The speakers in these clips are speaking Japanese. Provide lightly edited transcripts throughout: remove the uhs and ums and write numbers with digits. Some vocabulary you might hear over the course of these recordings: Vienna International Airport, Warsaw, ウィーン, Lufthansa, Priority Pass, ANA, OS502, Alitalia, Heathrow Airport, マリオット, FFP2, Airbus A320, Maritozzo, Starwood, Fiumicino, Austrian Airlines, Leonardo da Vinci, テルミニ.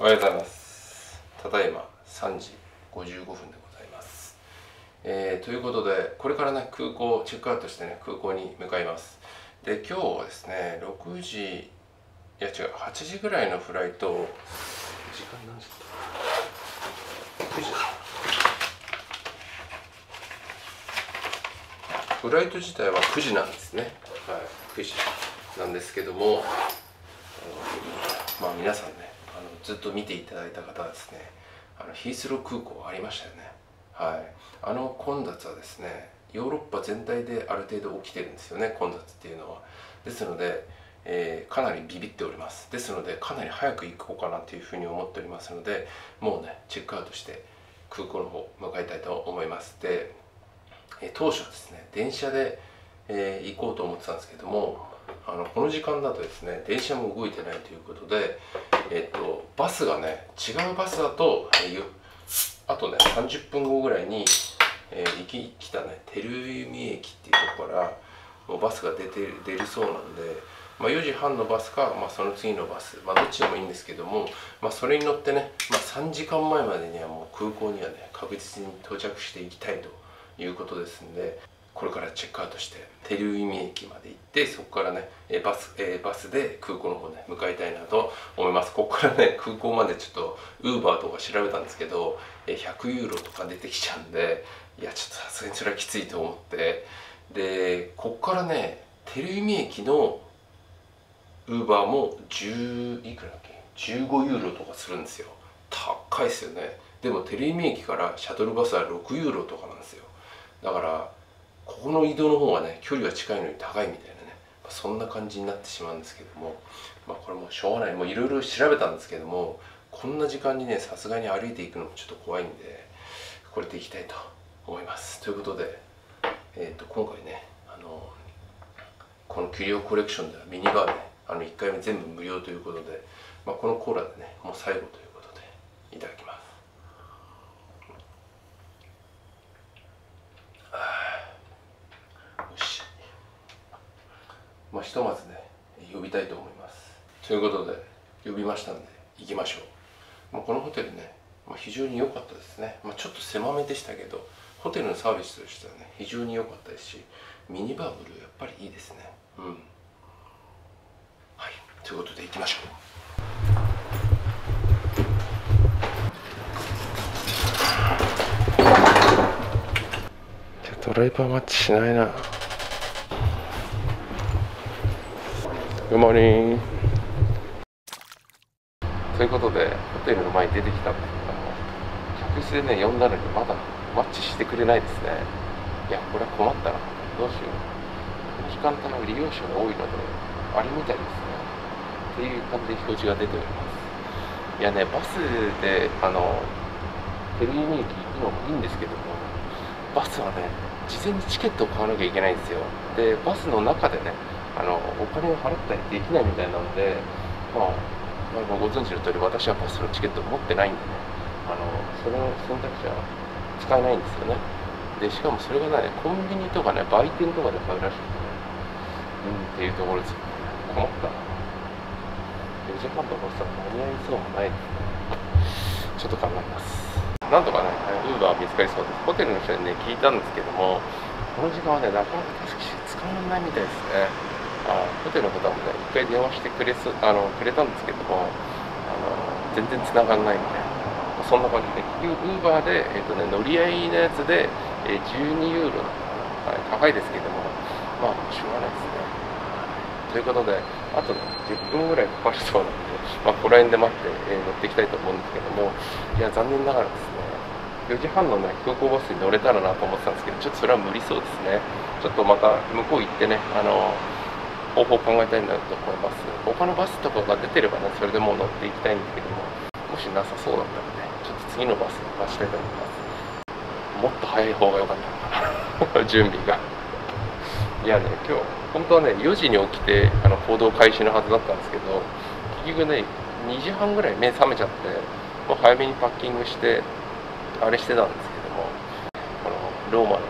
おはようございます。ただいま3時55分でございます。ということで、これからね、空港チェックアウトしてね、空港に向かいます。で、今日はですね、6時いや違う8時ぐらいのフライトを、時間何時だったかな、9時だった。フライト自体は9時なんですね。はい、9時なんですけども、まあ皆さんね、ずっと見ていただいた方はですね、ヒースロー空港ありましたよね。はい、混雑はですね、ヨーロッパ全体である程度起きてるんですよね、混雑っていうのは。ですので、かなりビビっております。ですので、かなり早く行こうかなというふうに思っておりますので、もうね、チェックアウトして空港の方向かいたいと思います。で、当初はですね、電車で、行こうと思ってたんですけども、この時間だとですね、電車も動いてないということで、バスがね、違うバスだと、あとね30分後ぐらいに、来たね、照海駅っていうところからもうバスが出るそうなんで、まあ、4時半のバスか、まあ、その次のバス、まあ、どっちでもいいんですけども、まあ、それに乗ってね、まあ、3時間前までにはもう空港にはね、確実に到着していきたいということですんで。これからチェックアウトして照海駅まで行って、そこからねバスで空港の方ね向かいたいなと思います。ここからね、空港までちょっとウーバーとか調べたんですけど、100ユーロとか出てきちゃうんで、いやちょっとさすがにそれはきついと思って、でここからね照海駅のウーバーもいくらだっけ、15ユーロとかするんですよ。高いですよね。でも照海駅からシャトルバスは6ユーロとかなんですよ。だからここの移動の方がね、距離は近いのに高いみたいなね、まあ、そんな感じになってしまうんですけども、まあ、これもしょうがない、もういろいろ調べたんですけども、こんな時間にね、さすがに歩いていくのもちょっと怖いんで、これでいきたいと思います。ということで、今回ね、このキュリオコレクションではミニバーね、1回目全部無料ということで、まあ、このコーラでね、もう最後ということでいただきます。まあ、ひとまずね、呼びたいと思います。ということで、呼びましたので行きましょう。まあ、このホテルね、まあ、非常に良かったですね。まあ、ちょっと狭めでしたけど、ホテルのサービスとしてはね、非常に良かったですし、ミニバーブルやっぱりいいですね。うん、はい、ということで行きましょう。ドライバーマッチしないな。グッドモーニング。ということで、ホテルの前に出てきたんですけども、客室でね、呼んだのにまだマッチしてくれないですね。いや、これは困ったな。どうしよう。この時間帯の利用者が多いので、あれみたいですね。っていう感じで表示が出ております。いやね、バスで、照海駅行くのもいいんですけども、バスはね、事前にチケットを買わなきゃいけないんですよ。で、バスの中でね、お金を払ったりできないみたいなので、まあ、ご存知の通り、私はバスのチケットを持ってないんでね、その選択肢は使えないんですよね。で、しかもそれがね、コンビニとかね、売店とかで買うらしくてね、っていうところですよね。困ったな。4時半とかしたら間に合いそうもないですね。ちょっと考えます。なんとかね、ウーバー見つかりそうです。ホテルの人にね、聞いたんですけども、この時間はね、なかなか確かに使わないみたいですね。ホテルの方もね、一回電話してくれたんですけども、全然繋がんないみたいな、そんな感じで、結局、ウーバーで、乗り合いのやつで、12ユーロだったら、高いですけども、まあ、しょうがないですね。ということで、あと、ね、10分ぐらいかかりそうなんで、まあ、ここら辺で待って、乗っていきたいと思うんですけども、いや、残念ながらですね、4時半の、ね、空港バスに乗れたらなと思ってたんですけど、ちょっとそれは無理そうですね。ちょっとまた向こう行ってね、方法を考えたいなと思います。他のバスとかが出てればね、それでもう乗っていきたいんですけども、もしなさそうだったらね、ちょっと次のバスを待ちたいと思います。もっと早い方が良かったのかな準備が。いやね、今日本当はね、4時に起きて行動開始のはずだったんですけど、結局ね、2時半ぐらい目覚めちゃって、もう早めにパッキングしてあれしてたんですけども、このローマのタク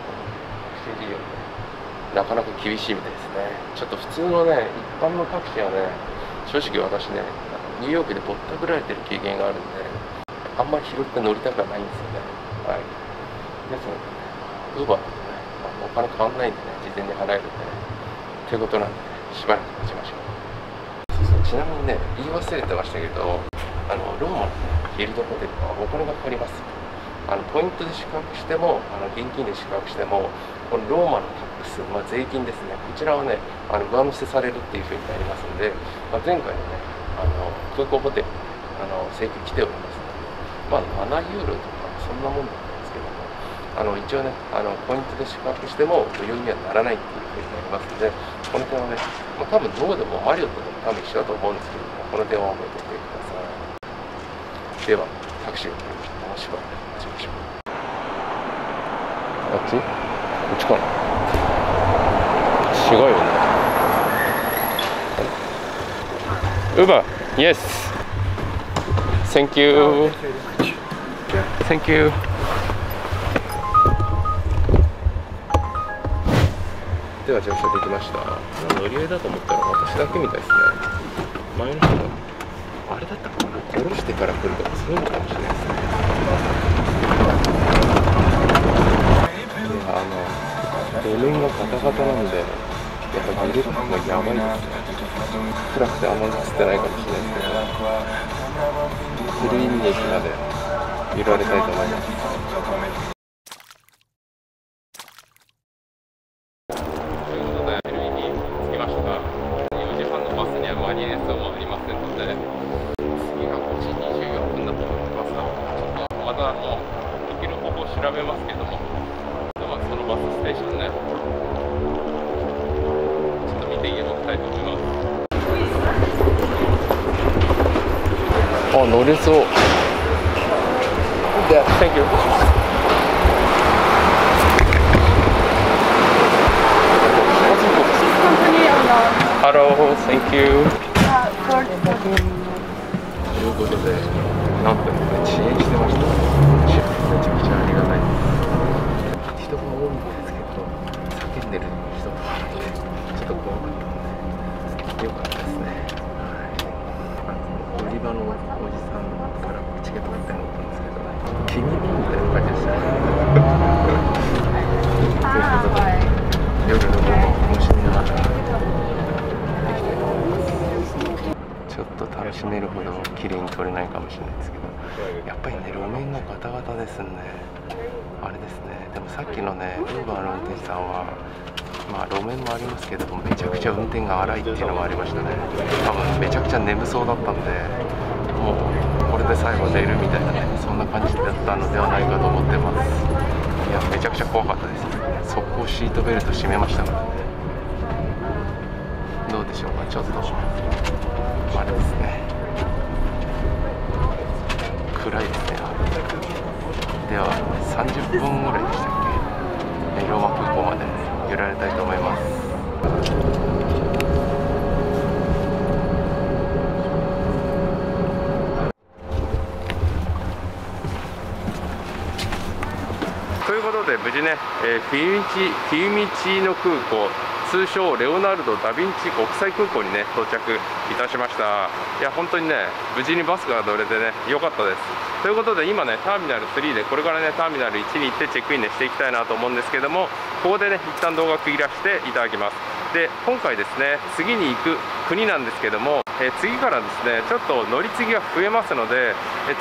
シー事業ね、なかなか厳しいみたいですね。ちょっと普通のね、一般のタクシーはね、正直私ね、ニューヨークでぼったくられてる経験があるんで、あんまり拾って乗りたくはないんですよね。はい。ですので、ウーバーとね、お金変わんないんでね、事前に払えるんでね。ということなんで、ね、しばらく待ちましょう。そうですね、ちなみにね、言い忘れてましたけど、ローマの、ね、ギルドホテルはお金がかかります。ポイントで宿泊しても、現金で宿泊しても、このローマのタックス、まあ、税金ですね、こちらはね、上乗せされるっていうふうになりますので、まあ、前回のね、空港ホテルに、請求来ておりますので、まあ、7ユーロとか、そんなもんなんですけども、一応ね、ポイントで宿泊しても無料にはならないっていうふうになりますので、この点はね、まあ、多分どこでもマリオットでも多分一緒だと思うんですけども、この点は覚えておいてください。では、タクシーを取りましょう。しばらく待ちましょう。あっち？こっちかな？違うよね。ウーバー、イエス。Thank you。Thank you。では乗車できました。乗り合いだと思ったら私だけみたいですね。前の人があれだったかな？降ろしてから来るとかそういうのかもしれないですね。路面がガタガタなんで、やっぱギルドもやばいですね。暗くてあんまり映ってないかもしれないですけど、フルイン駅まで揺られたいと思います。ということで、フルインに着きましたが、4時半のバスには間に合いそうもありませんので、次が5時24分だと思いますが、ちょっとまたもうできる方法を調べますけども、バスステーションね、ちょっと見ていただきたいと思います。あ、乗れそう。で、Thank you。Hello, Thank you。ということで、なんと遅延してました。めちゃくちゃありがたいです。人が多いんですけど、叫んでる人とかいて、ちょっと怖かったので、よかったですね。はい、売り場のおじさんからチケット買ってもらったんですけど、君みたいな感じでしたね。ということで、夜の楽しみながらできたいと思います。ちょっと楽しめるほど綺麗に撮れないかもしれないですけど、やっぱりね、路面がガタガタですね。あれですね、でもさっきのね、ウーバーの運転手さんは、まあ路面もありますけども、めちゃくちゃ運転が荒いっていうのもありましたね。多分めちゃくちゃ眠そうだったんで、もうこれで最後寝るみたいなね、そんな感じだったのではないかと思ってます。いや、めちゃくちゃ怖かったです。速攻シートベルト締めましたからね。どうでしょうか、ちょっとあれですね、暗いですね。では30分ぐらいでしたっけ、ローマ空港まで揺られたいと思います。ということで、無事ね、フィウミチーノ空港、通称レオナルド・ダ・ヴィンチ国際空港にね到着いたしました。いや、本当にね、無事にバスが乗れてね、良かったです。ということで、今ね、ターミナル3で、これからね、ターミナル1に行ってチェックインねしていきたいなと思うんですけども、ここでね、一旦動画を切り出していただきます。で、今回ですね、次に行く国なんですけども、次からですね、ちょっと乗り継ぎが増えますので、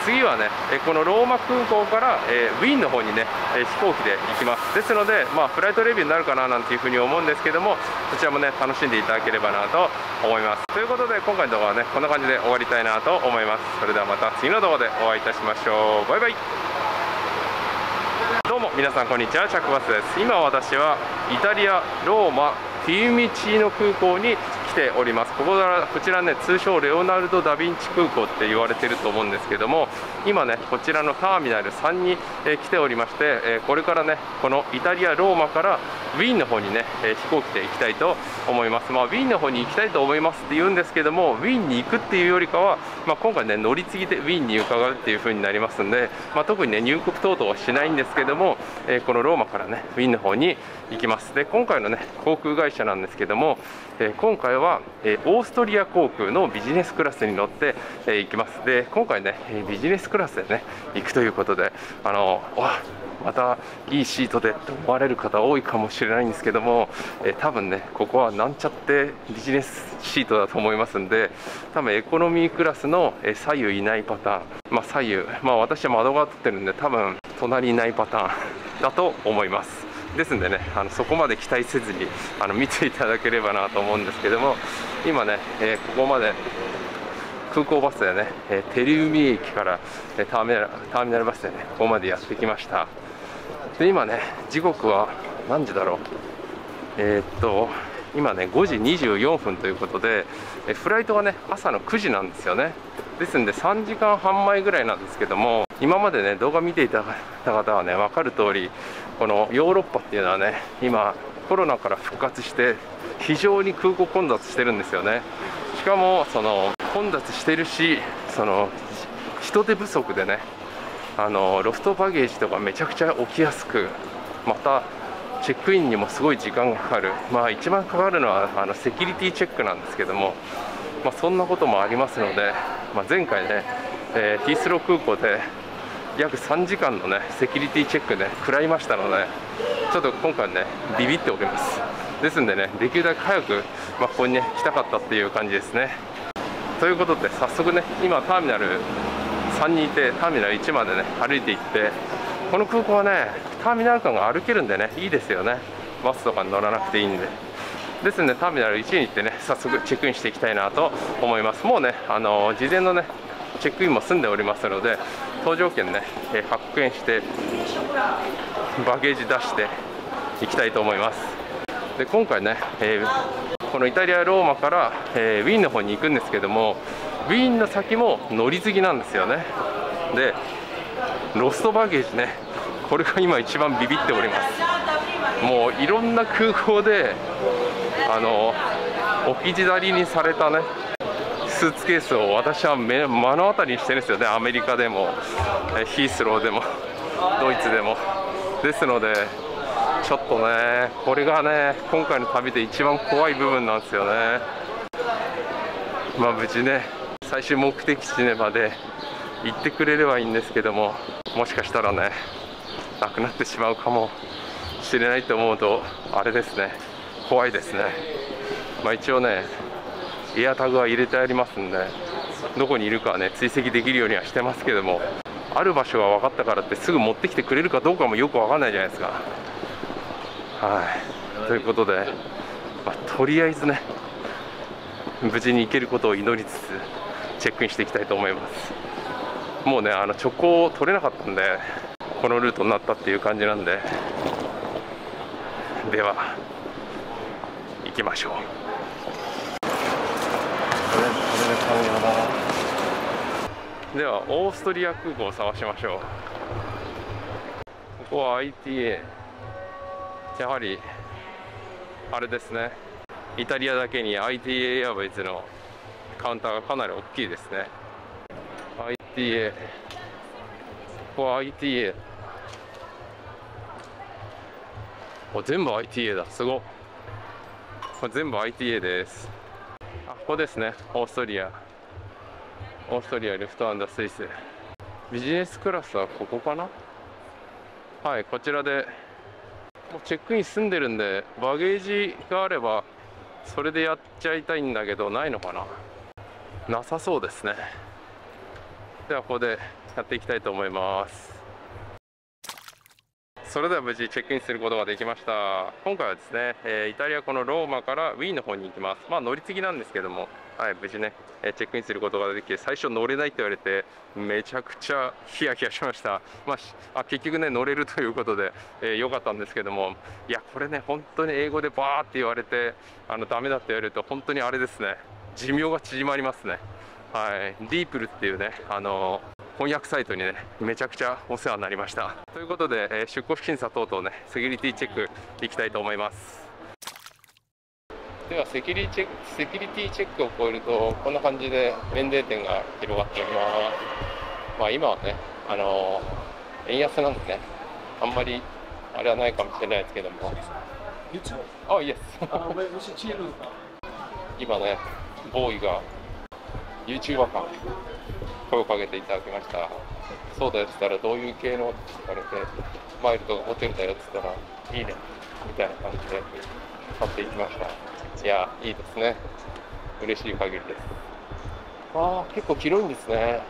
次はね、このローマ空港から、ウィーンの方にね、飛行機で行きます。ですので、まあ、フライトレビューになるかななんていうふうに思うんですけども、そちらもね、楽しんでいただければなと思います。ということで、今回の動画はね、こんな感じで終わりたいなと思います。それではまた次の動画でお会いいたしましょう。バイバイ。どうも皆さん、こんにちは、チャックバスです。今私はイタリアローマフィウミチーノ空港に来ております。こちらね、通称レオナルド・ダ・ヴィンチ空港って言われてると思うんですけども、今ね、こちらのターミナル3に来ておりまして、これからね、このイタリア・ローマからウィーンの方にね、飛行機で行きたいと思います。まあ、ウィーンの方に行きたいと思いますって言うんですけども、ウィーンに行くっていうよりかは、まあ、今回ね、乗り継ぎでウィーンに伺うっていう風になりますんで、まあ、特にね、入国等々はしないんですけども、このローマからね、ウィーンの方に行きます。で、今回のね、航空会社なんですけども、今回ははオーストリア航空のビジネスクラスに乗って行きます。で今回ねビジネスクラスでね行くということで、またいいシートでと思われる方多いかもしれないんですけども、多分ねここはなんちゃってビジネスシートだと思いますんで、多分エコノミークラスの左右いないパターン、左右私は窓が取ってるんで多分隣いないパターンだと思います。ですんでねそこまで期待せずに見ていただければなと思うんですけども、今ね、ここまで空港バスでね、テリウミ駅からターミナルバスでねここまでやってきました。で今ね時刻は何時だろう、今ね5時24分ということで、フライトはね朝の9時なんですよね。ですんで3時間半前ぐらいなんですけども、今までね動画見ていただいた方はね分かる通り、このヨーロッパっていうのはね今コロナから復活して非常に空港混雑してるんですよね。しかもその混雑してるし、その人手不足でねロストバゲージとかめちゃくちゃ起きやすく、またチェックインにもすごい時間がかかる、一番かかるのはセキュリティチェックなんですけども、そんなこともありますので、前回ね、ヒースロー空港で約3時間のねセキュリティチェックね食らいましたので、ちょっと今回ねビビっております。ですんでねできるだけ早く、ここにね来たかったっていう感じですね。ということで早速ね今ターミナル3にいてターミナル1までね歩いていって、この空港はねターミナル間が歩けるんでねいいですよね、バスとかに乗らなくていいんで。ですのでターミナル1に行ってね早速チェックインしていきたいなと思います。もうね事前のねチェックインも済んでおりますので、搭乗券ね発券してバゲージ出していきたいと思います。で今回ね、このイタリアローマから、ウィーンの方に行くんですけども、ウィーンの先も乗り継ぎなんですよね。でロストバゲージね、これが今一番ビビっております。もういろんな空港で置き去りにされたねスーツケースを私は目の当たりにしてるんですよね。アメリカでもヒースローでもドイツでも。ですのでちょっとねこれがね今回の旅で一番怖い部分なんですよね。無事ね最終目的地まで行ってくれればいいんですけども、もしかしたらねなくなってしまうかもしれないと思うとあれですね、怖いですね。一応ねエアタグは入れてありますんで、どこにいるかはね追跡できるようにはしてますけども、ある場所が分かったからってすぐ持ってきてくれるかどうかもよく分かんないじゃないですか。ということで、とりあえずね無事に行けることを祈りつつチェックインしていきたいと思います。もうね直行を取れなかったんでこのルートになったっていう感じなんで、では行きましょう。ではオーストリア空港を探しましょう。ここは ITA、 やはりあれですね、イタリアだけに ITA エアウェイズのカウンターがかなり大きいですね。 ITA、 ここは ITA、 全部 ITA だ、すごっ。これ全部 ITA です。ここですね、オーストリアルフトアンダスイス。ビジネスクラスはここかな。こちらでもうチェックイン済んでるんで、バゲージがあればそれでやっちゃいたいんだけど、ないのかな、なさそうですね。ではここでやっていきたいと思います。それでは無事チェックインすることができました。今回はですね、イタリア、このローマからウィーンの方に行きます。乗り継ぎなんですけども、無事ねチェックインすることができて、最初乗れないって言われてめちゃくちゃヒヤヒヤしました。結局ね乗れるということで良かったんですけども、いやこれね本当に英語でバーって言われてダメだって言われると本当にあれですね、寿命が縮まりますね。ディープルっていうね翻訳サイトにねめちゃくちゃお世話になりました。ということで、出国審査等々ねセキュリティチェックいきたいと思います。ではセキュリティチェックを超えるとこんな感じで免税店が広がっております。今はね円安なんでねあんまりあれはないかもしれないですけども、あ、イエス今ね、ボーイが YouTuber 感声をかけていただきました。そうだよって言ったら、どういう系のって聞かれて、マイルドがホテルだよって言ったら、いいねみたいな感じで買っていきました。いや、いいですね。嬉しい限りです。ああ、結構広いんですね。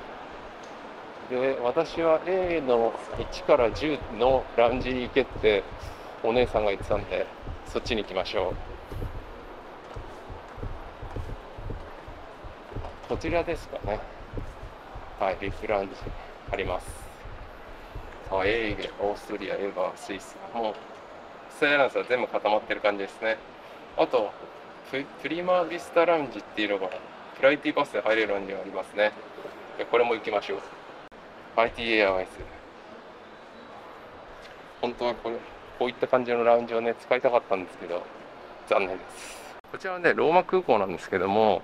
で、私は A の1から10のラウンジに行けってお姉さんが言ってたんで、そっちに行きましょう。こちらですかね。はい、ビッグラウンジあります。あ、A、オーストリア、エヴァ、スイス。もう、ステランスは全部固まってる感じですね。あと、プリマビスタラウンジっていうのが、プライティバスで入れるラウンジがありますね。これも行きましょう。IT エアワイズ。本当はこれ、こういった感じのラウンジをね、使いたかったんですけど、残念です。こちらはね、ローマ空港なんですけども、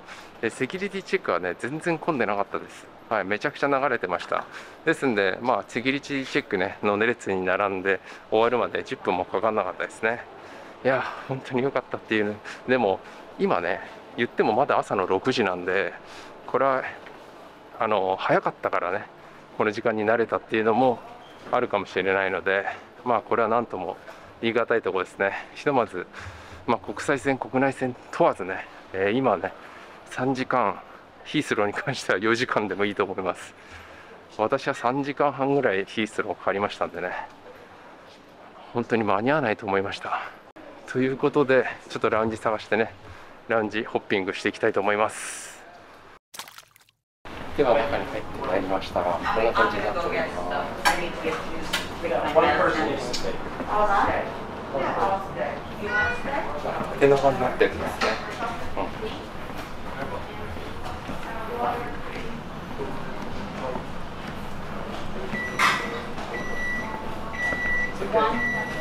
セキュリティチェックはね、全然混んでなかったです。はい、めちゃくちゃ流れてました。ですんで、まあ、セキュリティチェックね、の列に並んで終わるまで10分もかかんなかったですね。いや、本当に良かったっていうね。でも、今ね、言ってもまだ朝の6時なんで、これは、早かったからね、この時間に慣れたっていうのもあるかもしれないので、まあ、これは何とも言い難いところですね。ひとまず、まあ、国際線、国内線問わずね、今ね、3時間、ヒースローに関しては4時間でもいいと思います。私は3時間半ぐらいヒースローかかりましたんでね、本当に間に合わないと思いました。ということで、ちょっとラウンジ探してね、ラウンジホッピングしていきたいと思います。では、中に入ってまいりました。こんな感じになっております。手の方になってるんですね。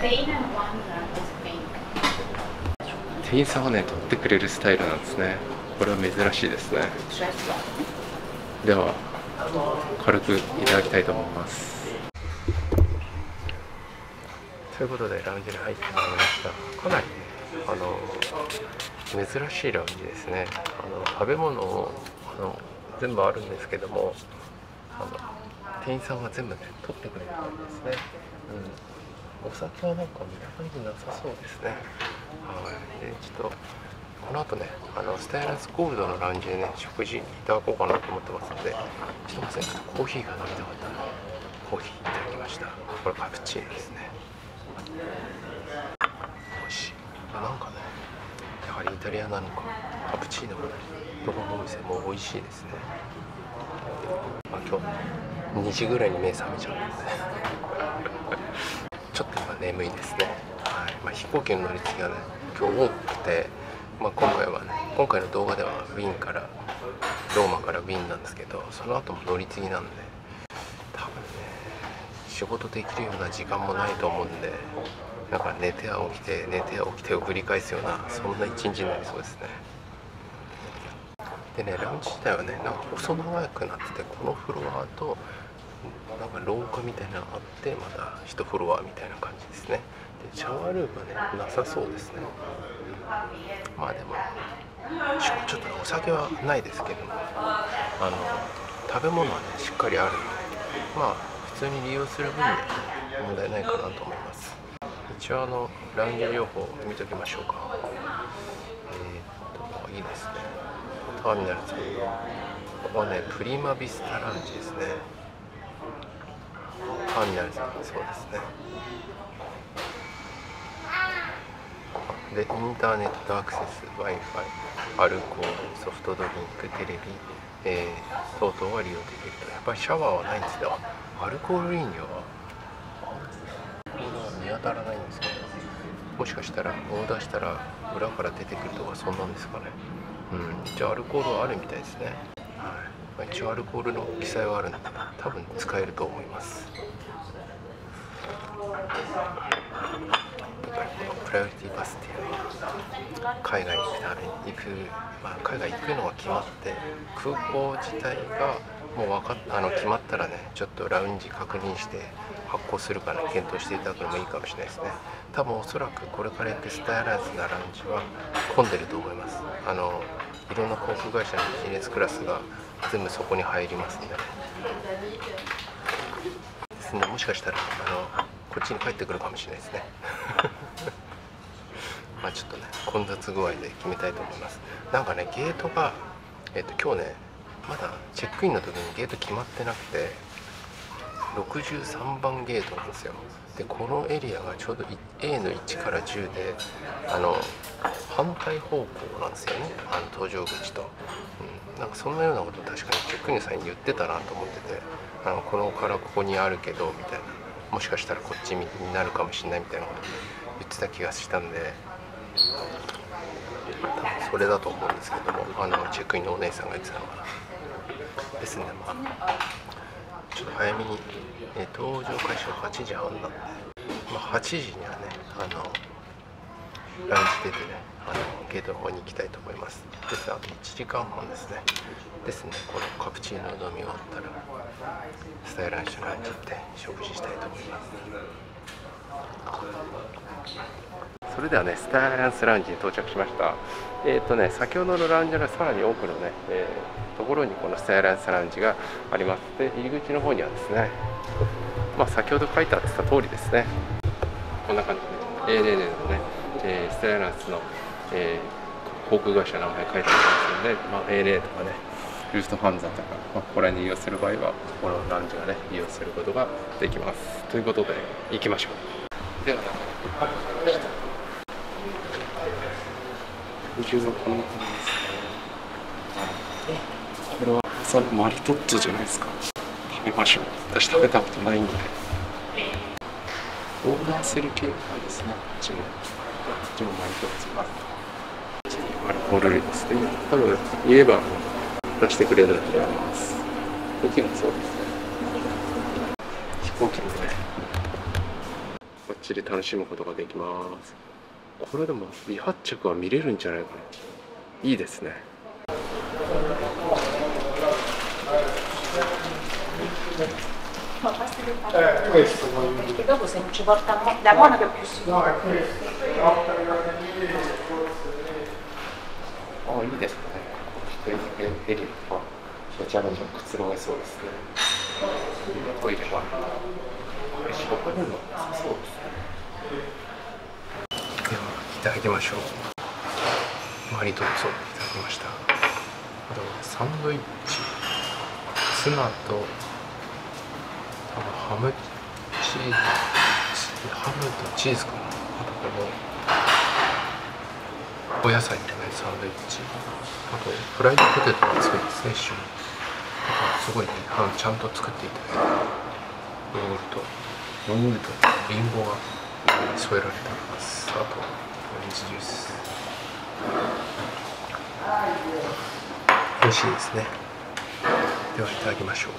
店員さんはね、取ってくれるスタイルなんですね。これは珍しいですね。では、軽くいただきたいと思います。ということで、ラウンジに入ってまいりました。かなり珍しいラウンジですね。食べ物を全部あるんですけども、店員さんは全部ね、取ってくれる感じですね。うん、お酒はなんか見た感じなさそうですね。はい、ちょっとこの後ね、スタイラスゴールドのラウンジでね、食事いただこうかなと思ってますので、すいません、コーヒーが飲みたかったので、コーヒーいただきました。これカプチーノですね。美味しい。なんかね、やはりイタリアなのか、カプチーノもね、どこのお店も美味しいですね。まあ、今日、2時ぐらいに目覚めちゃうんですね。ちょっと今眠いですね。はい、まあ、飛行機の乗り継ぎがね、今日多くて、まあ、今回の動画ではローマからウィーンなんですけど、その後も乗り継ぎなんで、多分ね、仕事できるような時間もないと思うんで、なんか寝ては起きて、寝ては起きてを繰り返すような、そんな一日になりそうですね。でね、ラウンジ自体はね、なんか細長くなってて、このフロアとなんか廊下みたいなのがあって、また1フロアみたいな感じですね。で、シャワールームはね、なさそうですね。まあでもちょっとお酒はないですけども、食べ物はね、しっかりあるので、まあ普通に利用する分には問題ないかなと思います。一応ラウンジ情報見ときましょうか。いいですね。ターミナル2、ここはね、プリマビスタラウンジですね。ターミナル2、そうですね。で、インターネットアクセス、 Wi-Fi、 アルコール、ソフトドリンク、テレビ、等々は利用できると。やっぱりシャワーはないんですけど、アルコール飲料は見当たらないんですけど、もしかしたらオーダーしたら裏から出てくるとか、そんなんですかね。うん、じゃあアルコールはあるみたいですね。はい、一応アルコールの記載はあるんで、多分使えると思います。プライオリティバスっていうのは、海外行くのが決まって、空港自体がもう決まったらね、ちょっとラウンジ確認して発行するから、ね、検討していただくのもいいかもしれないですね。多分おそらくこれから行くスタイラーズなラウンジは混んでると思います。いろんな航空会社のビジネスクラスが全部そこに入りますんで。ですね、もしかしたらこっちに帰ってくるかもしれないですね。まあちょっとね、混雑具合で決めたいと思います。なんかね、ゲートが、今日ね、まだチェックインの時にゲート決まってなくて、63番ゲートなんですよ。でこのエリアがちょうど A の1から10で反対方向なんですよね、搭乗口と、なんかそんなようなことを確かにチェックインの際に言ってたなと思ってて、このからここにあるけどみたいな、もしかしたらこっちになるかもしれないみたいなこと言ってた気がしたんで、多分それだと思うんですけども、チェックインのお姉さんが言ってたのかなですね。まあちょっと早めに、搭乗開始は8時半なんで、まあ、8時にはね、ランチ出てね、ゲートの方に行きたいと思います。ですが、あと1時間半ですね。ですね、このカプチーノを飲み終わったらスタイルランチのランチ行って食事したいと思います。それではね、スタイルランチラウンジに到着しました。先ほどのラウンジのさらに奥のね、ところにこのスタイルランチラウンジがあります。で、入り口の方にはですね、まあ、先ほど書いてあった通りですね、こんな感じで ANA のね、スタイルランチの、航空会社の名前書いてありますので、ANA とかね、ルーストハンザーとか、まあ、ここら辺で利用する場合はこのラウンジがね、利用することができます。ということで行きましょう。では、こんな感じです。これはマリトッツォじゃないですか。食べましょう。私食べたことないんで。オーダーする系なんですね。こっちもマリトッツォが。こっちにアルコール類ですね。多分言えば出してくれると思います。こっちもそうですね。飛行機もね、こっちで楽しむことができます。これでも未発着は見れるんじゃないかな。いいですね。Questo perché dopo se non ci porta da Monaco è più sicuro. No, è questo. Oh, il video è qua. Facciamo un po' di solo. Poi qua. E ci può fare un po' solo. Andiamo, itadakimasho. Maritozzo, itadakimashita. Sandwich. Tsuna toハムとチーズかな。あとこのお野菜とね、サンドイッチ、あとフライドポテトも作るんですね、一緒に。すごいね、ちゃんと作っていただいて、ヨーグルト、リンゴが添えられております。あとオレンジジュース、美味しいですね。ではいただきましょう。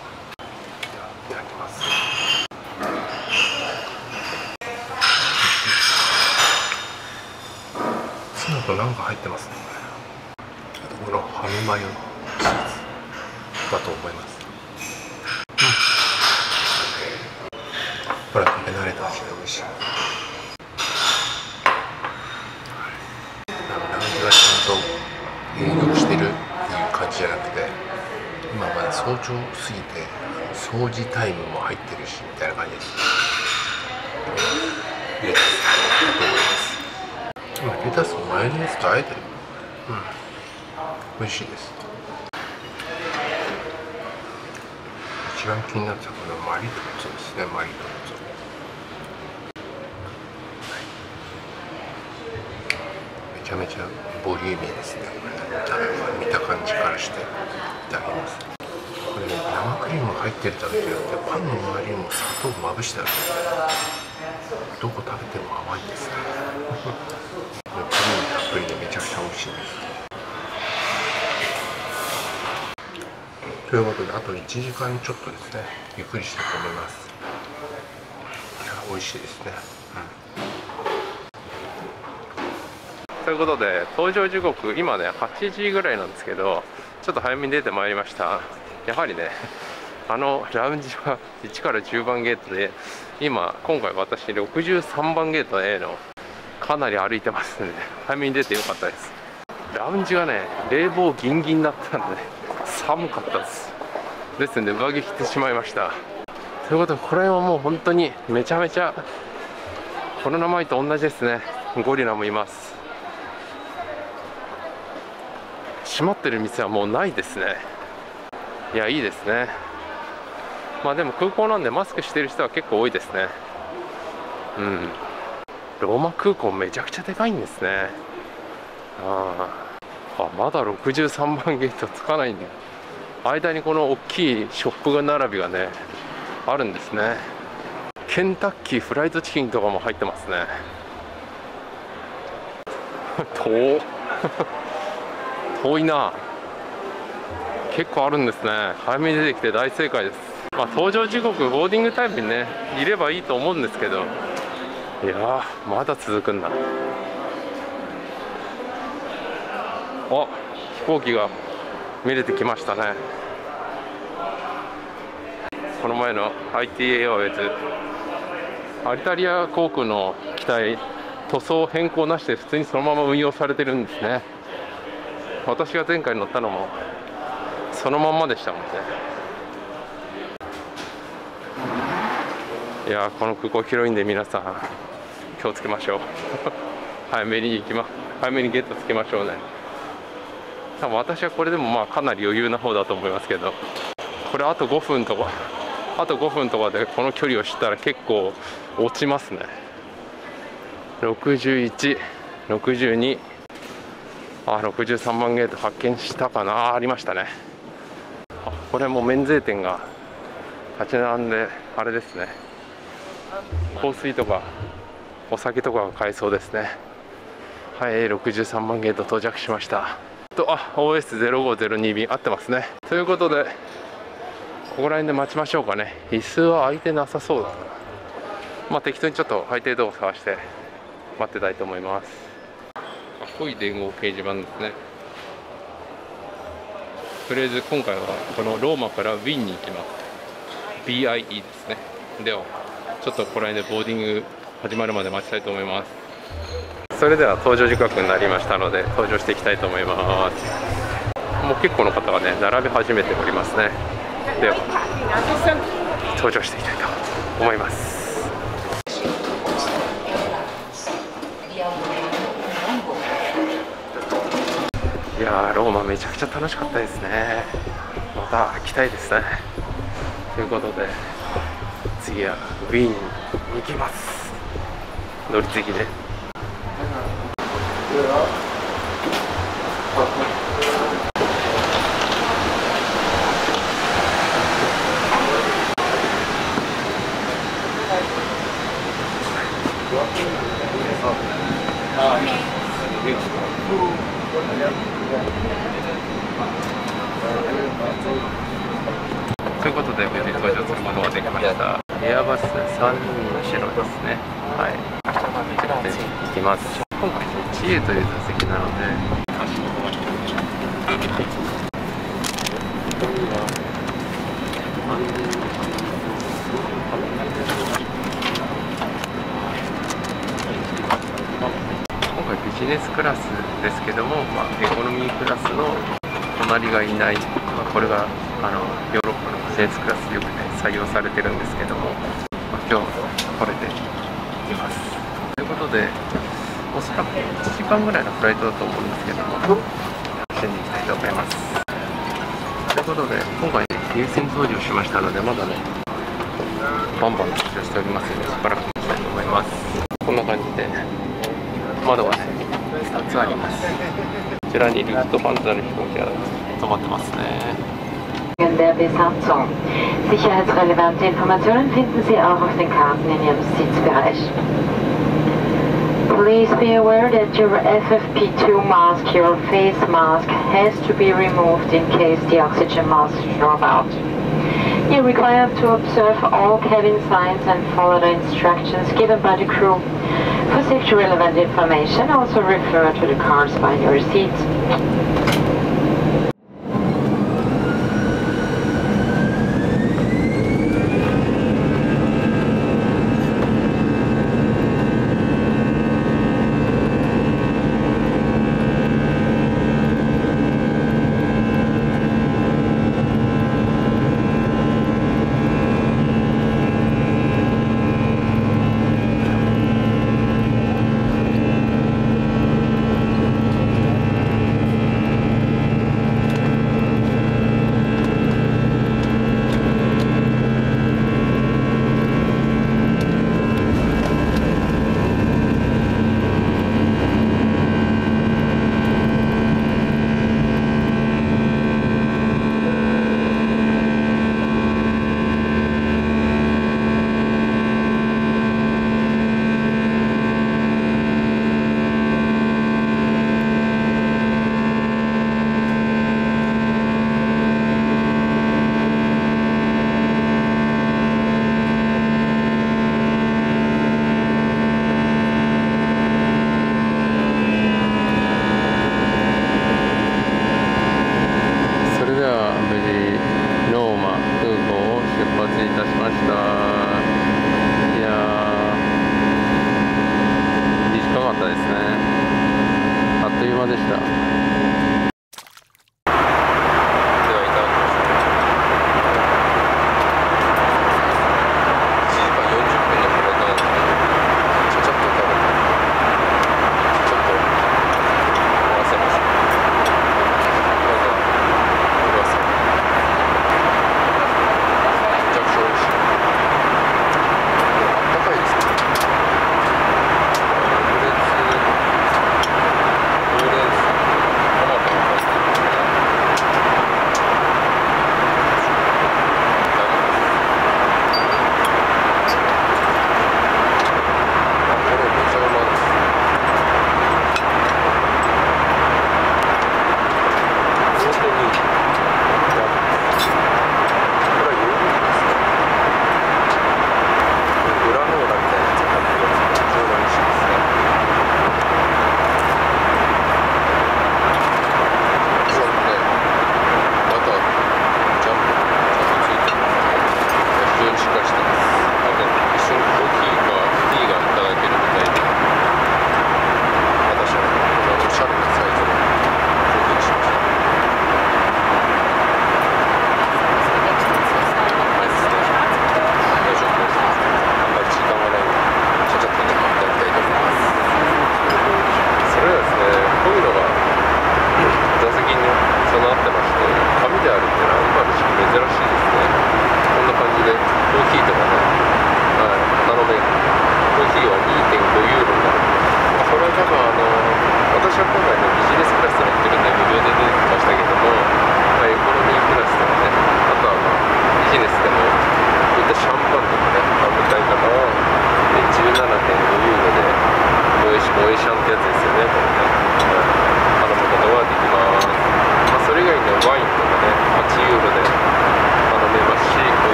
なんか入ってますね。あとこのハムマヨのチーズだと思います。ほら、食べ慣れた味で美味しい。ラウンジがちゃんと営業してるっていう感じじゃなくて、今まだ早朝過ぎて掃除タイムも入ってるしみたいな感じです。いいです。ありがとうございます。レタスとマヨネーズとあえて、美味しいです。一番気になったのはマリトッツォですね、マリトッツォ。めちゃめちゃボリューミーですね、これ。見た感じからしていただきます。これね、生クリームが入ってるだけじゃなくて、パンの周りにも砂糖をまぶしてあるんですよ。どこ食べても甘いですね。たっぷりでめちゃくちゃ美味しいです。ということで、あと1時間ちょっとですね、ゆっくりしたいと思います。美味しいですね、ということで、搭乗時刻今ね8時ぐらいなんですけど、ちょっと早めに出てまいりました。やはりね、ラウンジは1から10番ゲートで、今回私63番ゲート A のかなり歩いてますんで、早めに出てよかったです。ラウンジがね、冷房ギンギンだったんで、ね、寒かったです。ですので上着着てしまいました。ということで、これはもう本当にめちゃめちゃコロナ前と同じですね。ゴリラもいます。閉まってる店はもうないですね。いや、いいですね。まあでも空港なんでマスクしてる人は結構多いですね。うん。ローマ空港めちゃくちゃでかいんですね。あ、まだ63番ゲートつかないんだ。間にこの大きいショップ並びがね、あるんですね。ケンタッキーフライドチキンとかも入ってますね。遠いな。結構あるんですね。早めに出てきて大正解です。まあ、搭乗時刻ボーディングタイムにね、いればいいと思うんですけど、いやー、まだ続くんだ。あ、飛行機が見れてきましたね。この前の IT エアウェイズ、Alitalia航空の機体、塗装変更なしで普通にそのまま運用されてるんですね。私が前回乗ったのもそのまんまでしたもんね。いやー、この空港広いんで皆さん気をつけましょう。早めにゲットつけましょうね。多分私はこれでもまあかなり余裕な方だと思いますけど、これあと5分とかでこの距離を知ったら結構落ちますね。61、62、あ、63番ゲート発見したかな。ありましたね。あ、これも免税店が立ち並んで、あれですね、香水とかお酒とかが買えそうですね。はい、63番ゲート到着しました。OS0502 便合ってますね。ということで、ここら辺で待ちましょうかね。椅子は空いてなさそうだな。まあ適当にちょっと空いてるとこ探して待ってたいと思います。かっこいい電光掲示板ですね。とりあえず今回はこのローマからウィーンに行きます。 BIE ですね。ではちょっとここら辺でボーディング始まるまで待ちたいと思います。それでは搭乗時刻になりましたので、搭乗していきたいと思います。もう結構の方がね、並び始めておりますね。では搭乗していきたいと思います。いやー、ローマめちゃくちゃ楽しかったですね。また来たいですね。ということで、次はウィーンに行きます。乗り継ぎでということで、無事搭乗することができました。エアバス320ですね。はい。行きます。今回自由という座席なので、今回ビジネスクラスですけども、まあ、エコノミークラスの隣がいない、まあ、これがヨーロッパのビジネスクラスでよくね採用されてるんですけども、まあ、今日これでいます。ということで。おそらく1時間ぐらいのフライトだと思うんですけども、楽しんでいきたいと思います。ということで、今回優先搭乗しましたので、まだねバンバン搭乗しておりますので、しばらく行きたいと思います。こんな感じで窓がね2つあります。こちらにルフトファンザの飛行機が止まってますね。Der Besatzung. Sicherheitsrelevante Informationen finden Sie auch auf den Karten in Ihrem Sitzbereich.Please be aware that your FFP2 mask, your face mask, has to be removed in case the oxygen masks drop out. You're required to observe all cabin signs and follow the instructions given by the crew. For safety relevant information, also refer to the cards by your seat.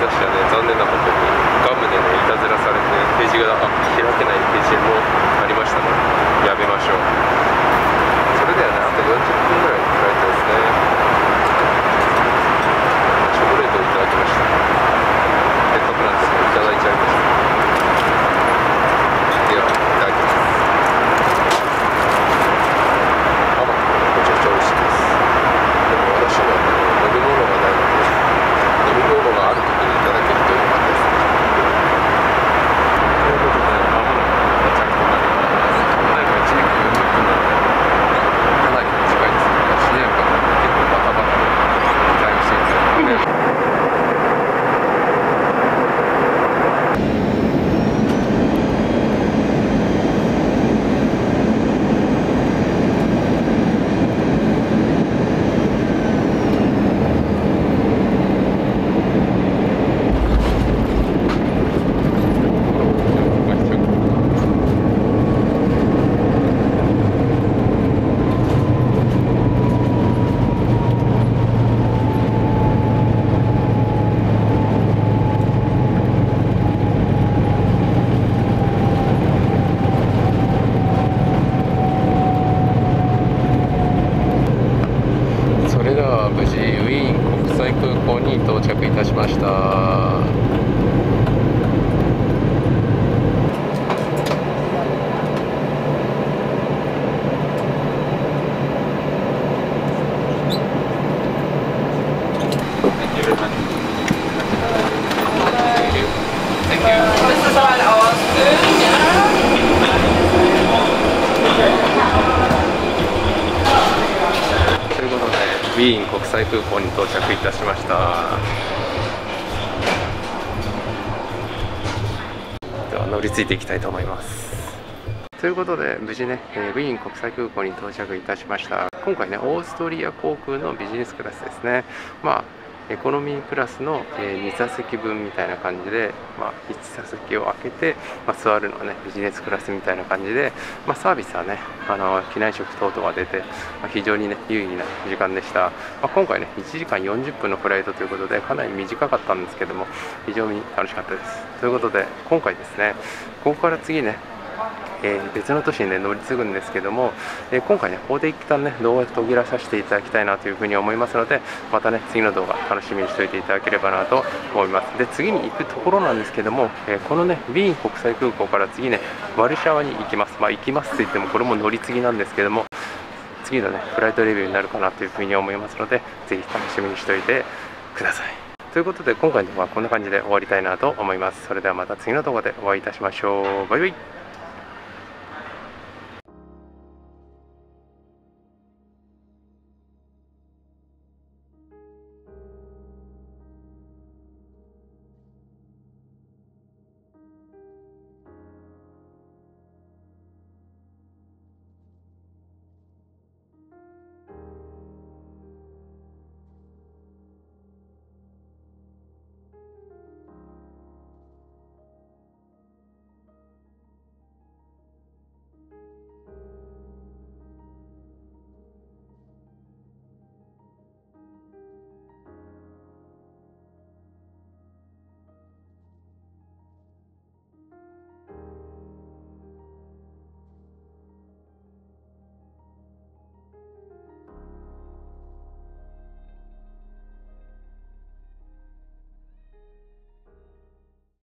たちはね、残念なことにガムでね、いたずらされて、ページが開けないページもありましたので、やめましょう。それではね、あと40分ぐらい使いたいですね。チョコレートをいただきました。せっかくなんですけど、いただいちゃいました。空港に到着いたしました。では乗り継いでいきたいと思います。ということで無事ね、ウィーン国際空港に到着いたしました。今回ね、オーストリア航空のビジネスクラスですね。まあエコノミークラスの2座席分みたいな感じで、まあ、1座席を空けて、まあ、座るのはねビジネスクラスみたいな感じで、まあ、サービスはね機内食等々が出て、まあ、非常にね有意義な時間でした。まあ、今回ね1時間40分のフライトということでかなり短かったんですけども、非常に楽しかったです。ということで今回ですね、ここから次ね別の都市に、ね、乗り継ぐんですけども、今回ねここで一旦ね動画途切らさせていただきたいなというふうに思いますので、またね次の動画楽しみにしておいていただければなと思います。で次に行くところなんですけども、このねウィーン国際空港から次ねワルシャワに行きます。まあ行きますといってもこれも乗り継ぎなんですけども、次のねフライトレビューになるかなというふうに思いますので、ぜひ楽しみにしておいてください。ということで今回の動画はこんな感じで終わりたいなと思います。それではまた次の動画でお会いいたしましょう。バイバイ。